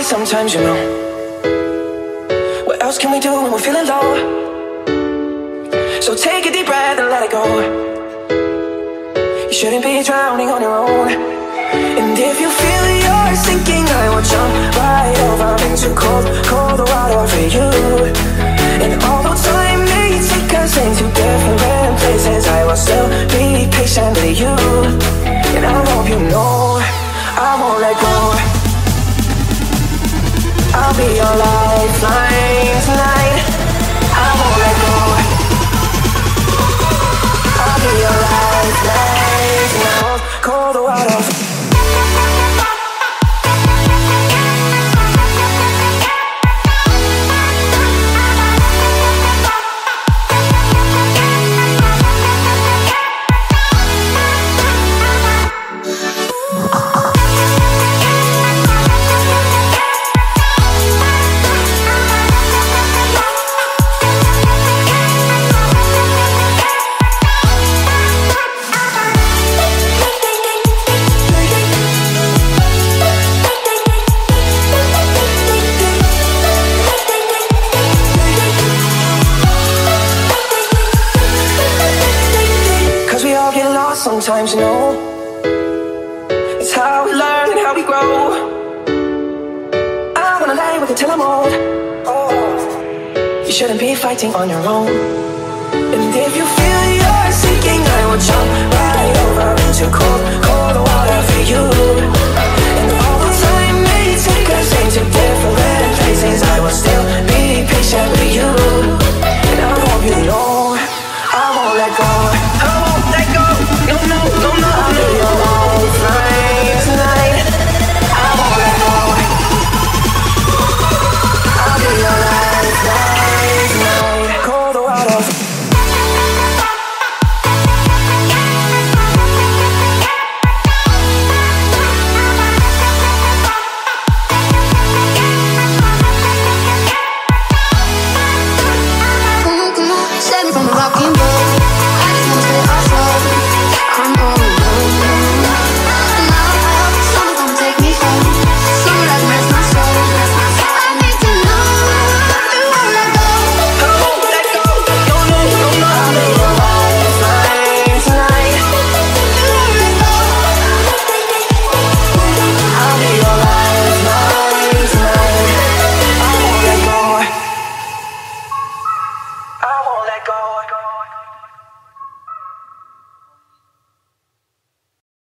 away sometimes, you know. What else can we do when we're feeling low? So take a deep breath and let it go. You shouldn't be drowning on your own. And if you feel you're sinking, I will jump right over into cold, cold water for you. And although time may take us into different places, I will still be patient with you. And I hope you know I won't let go. I'll be your lifeline tonight. I won't let go. I'll be your lifeline tonight. Cold water. Sometimes, you know, it's how we learn and how we grow. I wanna lie with you till I'm old. Oh, you shouldn't be fighting on your own. And if you feel you're sinking, I will jump right over into cold, cold water for you. And all the time may take us into different places, I will still be patient with you. And I hope you know I won't let go. I won't let go. No, no, no, no, I'll be your lifeline tonight. I won't let go. I'll be your lifeline tonight. Cold water. I won't let go.